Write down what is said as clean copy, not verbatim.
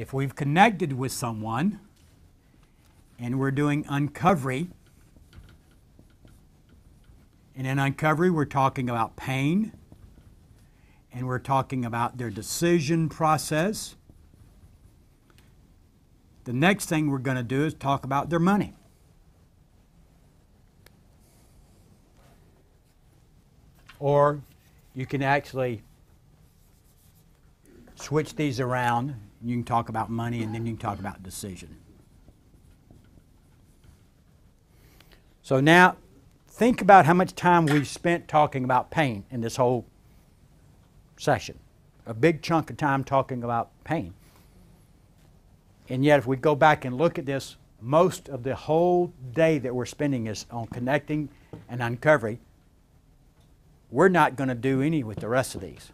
if we've connected with someone and we're doing uncovery, and in uncovery we're talking about pain, and we're talking about their decision process, the next thing we're going to do is talk about their money. Or you can actually switch these around. You can talk about money and then you can talk about decision. So now think about how much time we've spent talking about pain in this whole session. A big chunk of time talking about pain. And yet if we go back and look at this, most of the whole day that we're spending is on connecting and uncovering. We're not going to do any with the rest of these.